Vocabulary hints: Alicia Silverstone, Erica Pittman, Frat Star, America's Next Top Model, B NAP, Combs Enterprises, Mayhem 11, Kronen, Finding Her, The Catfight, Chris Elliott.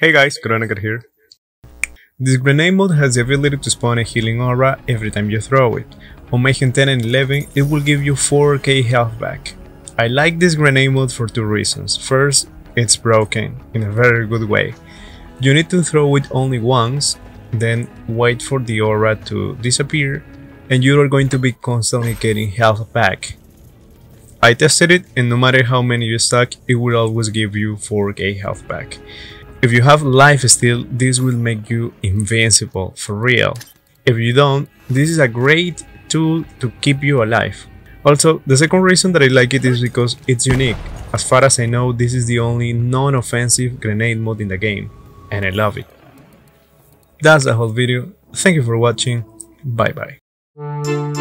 Hey guys, Kronen here. This grenade mod has the ability to spawn a healing aura every time you throw it. On Mayhem 10 and 11 it will give you 4k health back. I like this grenade mod for two reasons. First, it's broken in a very good way. You need to throw it only once, then wait for the aura to disappear, and you are going to be constantly getting health back. I tested it, and no matter how many you stack, it will always give you 4k health back. If you have life steal, this will make you invincible, for real. If you don't, this is a great tool to keep you alive. Also, the second reason that I like it is because it's unique. As far as I know, this is the only non-offensive grenade mod in the game, and I love it. That's the whole video. Thank you for watching. Bye bye.